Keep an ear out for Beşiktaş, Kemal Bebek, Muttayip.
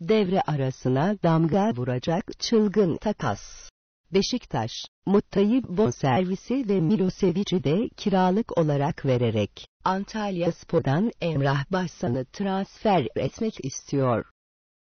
Devre arasına damga vuracak çılgın takas. Beşiktaş, Muttayip bonservisi ve Milosevic'i de kiralık olarak vererek, Antalyaspor'dan Emrah Başsan'ı transfer etmek istiyor.